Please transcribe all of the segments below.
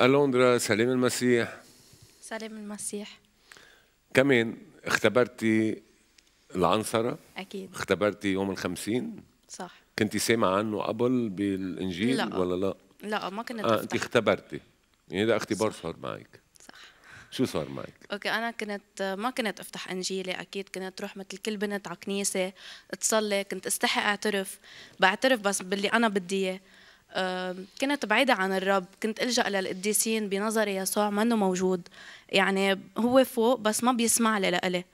ألوندرا، سلام المسيح. سلام المسيح. كمان اختبرتي العنصرة؟ أكيد. اختبرتي يوم ال50؟ صح. كنتي سامعة عنه قبل بالإنجيل؟ لا. ولا لا؟ لا ما كنت أنت اختبرتي، يعني ده اختبار صار معك. صح. شو صار معك؟ أوكي، أنا كنت ما كنت أفتح إنجيلي، أكيد كنت أروح مثل كل بنت على كنيسة أتصلي، كنت أستحق أعترف، بعترف بس باللي أنا بدي إياه. كنت بعيدة عن الرب، كنت ألجأ للقديسين، بنظري يسوع منه موجود، يعني هو فوق بس ما بيسمع لي لإلي.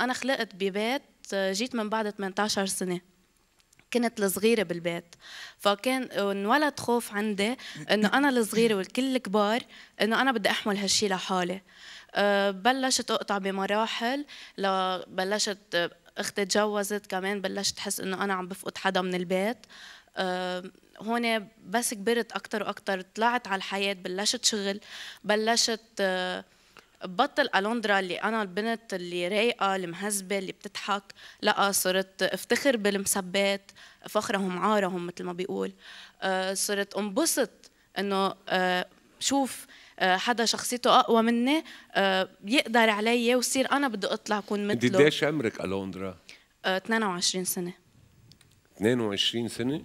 أنا خلقت ببيت، جيت من بعد 18 سنة، كنت الصغيرة بالبيت، فكان انولد خوف عندي إنه أنا الصغيرة والكل الكبار إنه أنا بدي أحمل هالشي لحالي. بلشت أقطع بمراحل، بلشت أختي تجوزت كمان، بلشت أحس إنه أنا عم بفقد حدا من البيت. هون بس كبرت أكتر وأكتر، طلعت على الحياة، بلشت شغل، بلشت بطل ألوندرا اللي أنا البنت اللي رايقة المهذبة اللي بتضحك، لا صرت افتخر بالمسبات، فخرهم عارهم مثل ما بيقول. صرت انبسط إنه شوف حدا شخصيته أقوى مني يقدر علي وصير أنا بدي أطلع أكون مثله. أنت قديش عمرك ألوندرا؟ 22 سنة. 22 سنة؟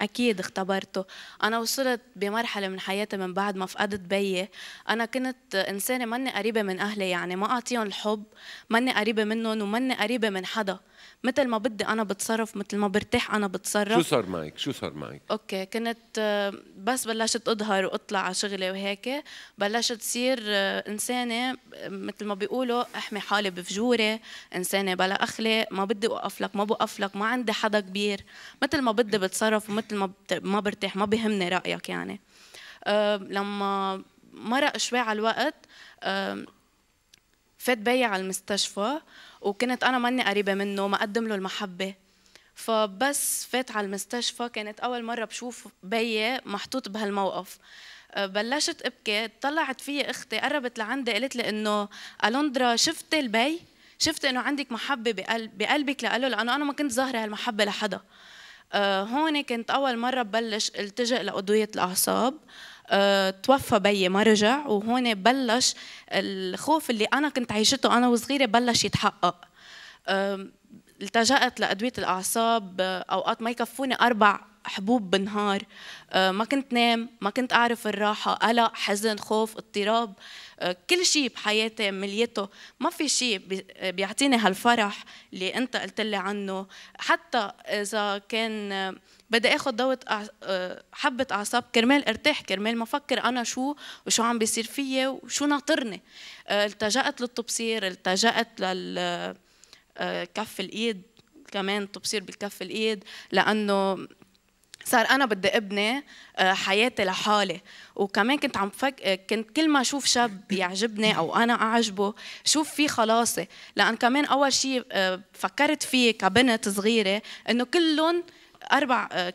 أكيد اختبرته. أنا وصلت بمرحلة من حياتي من بعد ما فقدت بيي، أنا كنت إنسانة ماني قريبة من أهلي، يعني ما أعطيهم الحب، ماني قريبة منهم وماني قريبة من حدا، مثل ما بدي أنا بتصرف، مثل ما برتاح أنا بتصرف. شو صار معك؟ أوكي، كنت بس بلشت أظهر وأطلع على شغلي وهيك، بلشت صير إنسانة مثل ما بيقولوا أحمي حالي بفجوري، إنسانة بلا أخلاق، ما بدي أوقف لك ما بوقف لك، ما عندي حدا كبير، مثل ما بدي بتصرف ومثل ما برتاح، ما بيهمني رأيك يعني. لما مرق شوي على الوقت فات بيي على المستشفى، وكنت أنا ماني قريبة منه، ما أقدم له المحبة، فبس فات على المستشفى كانت أول مرة بشوف بيي محطوط بهالموقف. بلشت أبكي، طلعت فيي أختي، قربت لعندي، قالت لي إنه ألوندرا شفتي البي؟ شفتي إنه عندك محبة بقلبك لإله؟ لأنه أنا ما كنت ظاهرة هالمحبة لحدا. هون كنت أول مرة ببلش التجأ لأدوية الأعصاب. توفى بيي ما رجع، وهون بلش الخوف اللي أنا كنت عايشته أنا وصغيرة بلش يتحقق. التجأت لأدوية الأعصاب، أوقات ما يكفوني 4 حبوب بالنهار، ما كنت نام، ما كنت أعرف الراحة، قلق، حزن، خوف، اضطراب، كل شيء بحياتي مليته، ما في شيء بيعطيني هالفرح اللي أنت قلت لي عنه. حتى إذا كان بدي آخذ دواء حبة أعصاب كرمال ارتاح، كرمال ما أفكر أنا وشو عم بيصير فيي وشو ناطرني. التجأت للتبصير، التجأت للكف الإيد، كمان تبصير بالكف الإيد، لأنه صار أنا بدي أبني حياتي لحالي. وكمان كنت كنت كل ما أشوف شاب يعجبني أو أنا أعجبه شوف فيه خلاصة، لأن كمان أول شيء فكرت فيه كبنت صغيرة إنه كلهم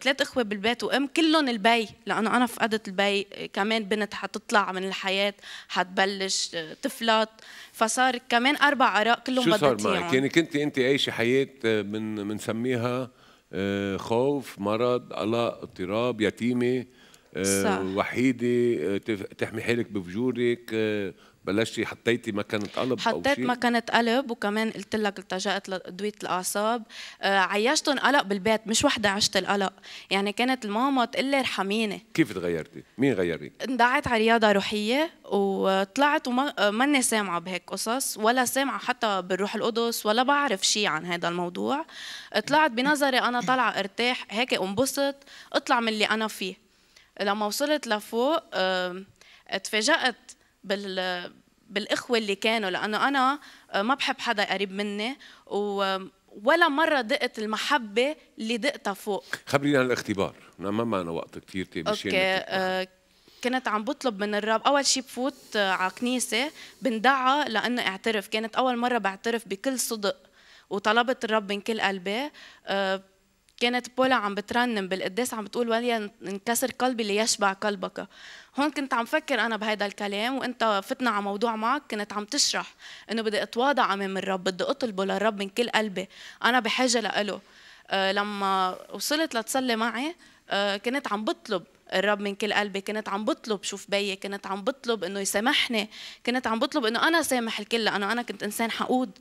3 إخوة بالبيت وأم، كلهم البي، لأنه أنا فقدت البي، كمان بنت حتطلع من الحياة، حتبلش تفلت، فصار كمان 4 آراء كلهم بدت إياهم. شو صار معك؟ يعني كنتي أنت عايشة حياة بنسميها خوف، مرض، قلق، اضطراب، يتيمة، وحيدة، تحمي حالك بفجورك، بلشتي حطيتي مكانة قلب أو شيء؟ حطيت مكانة قلب، وكمان قلت لك التجأت لأدوية الأعصاب، عيشتهم قلق بالبيت، مش وحدة عشت القلق، يعني كانت الماما تقول لي ارحميني. كيف تغيرتي؟ مين غيرك؟ اندعيت على رياضة روحية وطلعت، وماني سامعة بهيك قصص، ولا سامعة حتى بالروح القدس، ولا بعرف شيء عن هذا الموضوع. طلعت بنظري أنا طالعة ارتاح، هيك انبسط، اطلع من اللي أنا فيه. لما وصلت لفوق اتفاجأت بالإخوة اللي كانوا، لأنه أنا ما بحب حدا قريب مني، ولا مرة دقت المحبة اللي دقتها فوق. خبريني عن الاختبار، ما معنا وقت كتير. أوكي، كنت عم بطلب من الرب. أول شيء بفوت على كنيسة بندعى لأنه اعترف، كانت أول مرة بعترف بكل صدق وطلبت الرب من كل قلبي. كانت بولا عم بترنم بالقداس عم بتقول وليا انكسر قلبي ليشبع قلبك. هون كنت عم فكر أنا بهذا الكلام وأنت فتنا على موضوع معك، كنت عم تشرح أنه بدي أتواضع أمام الرب، بدي أطلبه للرب من كل قلبي، أنا بحاجة لإله. لما وصلت لتصلي معي كنت عم بطلب الرب من كل قلبي، كنت عم بطلب شوف بيي، كنت عم بطلب انه يسامحني، كنت عم بطلب انه انا سامح الكل لانه انا كنت انسان حقود.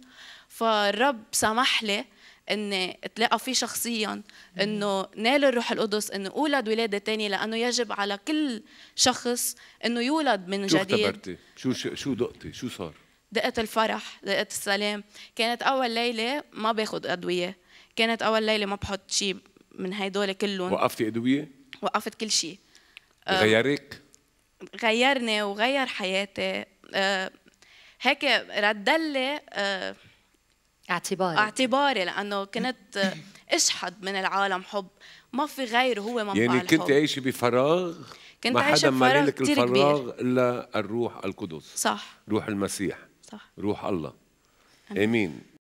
فالرب سمح لي اني اتلاقى فيه شخصيا، انه نال الروح القدس، انه اولد ولاده ثانيه، لانه يجب على كل شخص انه يولد من جديد. شو اختبرتي؟ شو دقتي؟ شو صار؟ دقت الفرح، دقت السلام. كانت اول ليله ما باخذ ادويه، كانت اول ليله ما بحط شيء من هدول كلهم. وقفتي ادويه؟ وقفت كل شيء. غيرك؟ غيرني وغير حياتي. هيك ردلي اعتباري لانه كنت اشحد من العالم حب، ما في غيره هو منبع الحب. يعني كنت عايشه بفراغ، كنت عايشه بفراغ كثير كبير، ما حدا ملك الفراغ الا الروح القدس. صح، روح المسيح، صح، روح الله. امين.